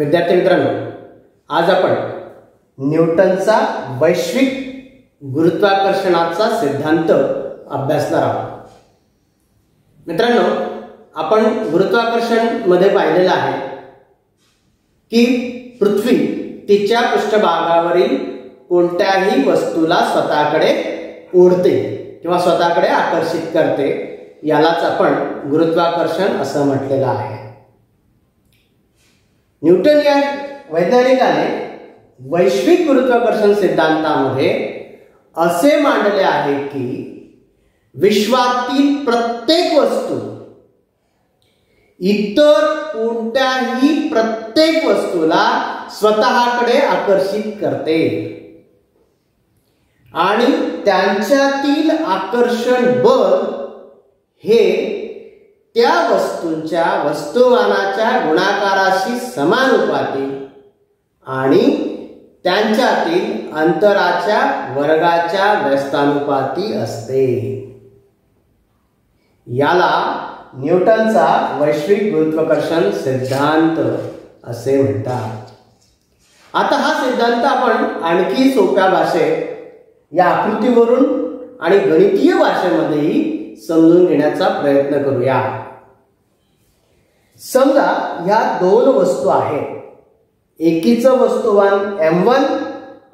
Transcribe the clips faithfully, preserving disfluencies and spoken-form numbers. विद्यार्थी मित्रांनो, आज आपण न्यूटनचा वैश्विक गुरुत्वाकर्षणाचा सिद्धांत अभ्यासणार आहोत. मित्रांनो, आपण गुरुत्वाकर्षण मध्ये पाहिलेलं आहे की पृथ्वी तिच्या पृष्ठभागावरील कोणत्याही वस्तूला स्वतःकडे ओढते किंवा स्वतःकडे आकर्षित करते, यालाच आपण गुरुत्वाकर्षण असं म्हटलेलं आहे. न्यूटन या वैज्ञानिकाने वैश्विक गुरुत्वाकर्षण सिद्धांतामध्ये असे मांडले आहे की विश्वातील प्रत्येक वस्तू इतर कोणत्याही प्रत्येक वस्तूला स्वतःकडे आकर्षित करते आणि त्यांच्यातील आकर्षण बळ हे त्या वस्तूंच्या वस्तुमानाच्या गुणाकाराशी समानुपाती आणि त्यांच्यातील अंतराच्या वर्गाच्या व्यस्तानुपाती असते. याला न्यूटनचा वैश्विक गुरुत्वाकर्षण सिद्धांत असे म्हणतात. आता हा सिद्धांत आपण आणखी सोप्या भाषेत या आकृतीवरून आणि गणितीय भाषेमध्येही समजून घेण्याचा प्रयत्न करूया. समजा ह्या दोन वस्तू आहेत. एकीचं वस्तुमान एम वन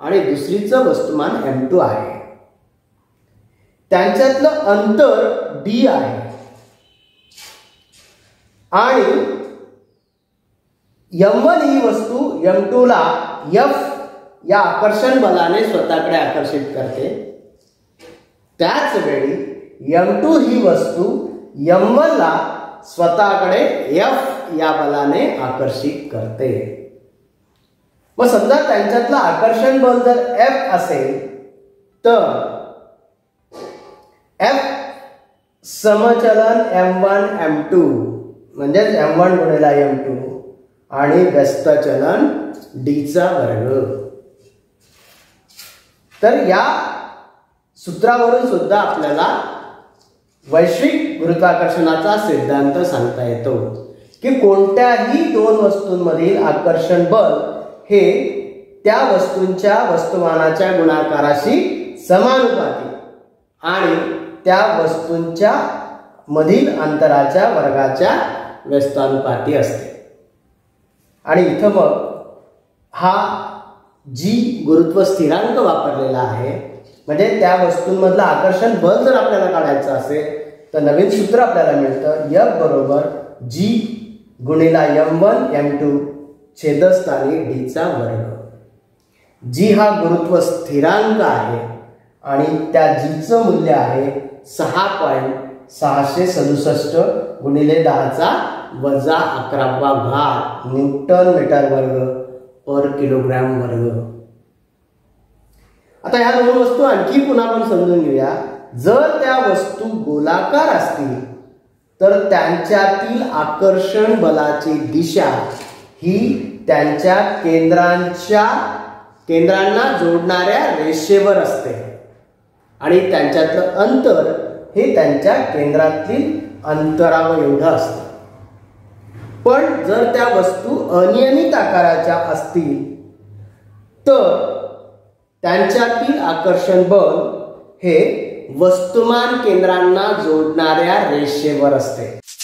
आणि दुसरीचं वस्तुमान एम टू आहे. त्यांच्यातलं अंतर डी आहे आणि एम वन ही वस्तू एम टू ला एफ या आकर्षण बलाने स्वतःकडे आकर्षित करते. त्याच वेळी एम टू ही वस्तू एम वन ला स्वतःकडे एफ या बलाने आकर्षित करते. मग समजा त्यांच्यातलं आकर्षण बल जर एफ असेल तर एफ समचलन एम वन एम टू म्हणजेच एम वन गुणिले एम टू आणि व्यस्तचलन डीचा वर्ग. तर या सूत्रावरून सुद्धा आपल्याला वैश्विक गुरुत्वाकर्षणाचा सिद्धांत सांगता येतो की कोणत्याही दोन वस्तूंमधील आकर्षण बल हे त्या वस्तूंच्या वस्तुमानाच्या गुणाकाराशी समानुपाती आणि त्या वस्तूंच्या मधील अंतराच्या वर्गाच्या व्यस्तानुपाती असते. आणि इथं मग हा जी गुरुत्व स्थिरांक वापरलेला आहे म्हणजे त्या वस्तूंमधलं आकर्षण बल जर आपल्याला काढायचं असेल तर नवीन सूत्र आपल्याला मिळतं एफ बरोबर जी गुणिला एम वन एम टू छेदस्थानी डीचा वर्ग. जी हा गुरुत्व स्थिरांक आहे आणि त्या जीचं मूल्य आहे सहा पॉईंट सहाशे सदुसष्ट गुणिले दहाचा वजा अकरावा भाग न्यूटन मीटर वर्ग पर किलोग्रॅम वर्ग. आता ह्या दोन वस्तू आणखी पुन्हा आपण समजून घेऊया. जर त्या वस्तू गोलाकार असतील तर त्यांच्यातील आकर्षण बलाची दिशा ही त्यांच्या केंद्रांच्या केंद्रांना जोडणाऱ्या रेषेवर असते आणि त्यांच्यातलं अंतर हे त्यांच्या केंद्रातील अंतरावर एवढं असतं. पण जर त्या वस्तू अनियमित आकाराच्या असतील तर त्यांच्यातील आकर्षण बल हे वस्तुमान केंद्रांना जोडणाऱ्या रेषेवर असते.